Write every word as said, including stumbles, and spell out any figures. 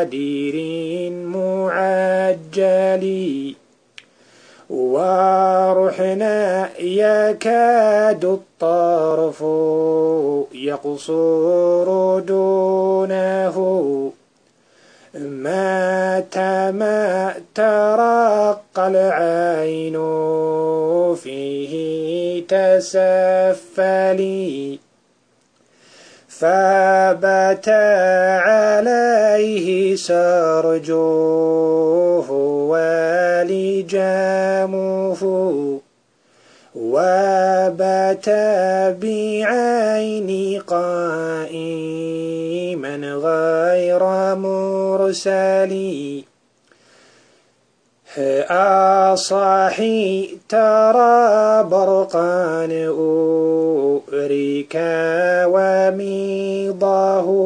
قدير معجل وروحنا يكاد الطرف يقصر دونه متى ما ترقى العين فيه تسفلي فبات عليه سرجه ولجامه وبات بعين قائما غير مرسلي أصاحي ترى برقا أريكا وميضاه.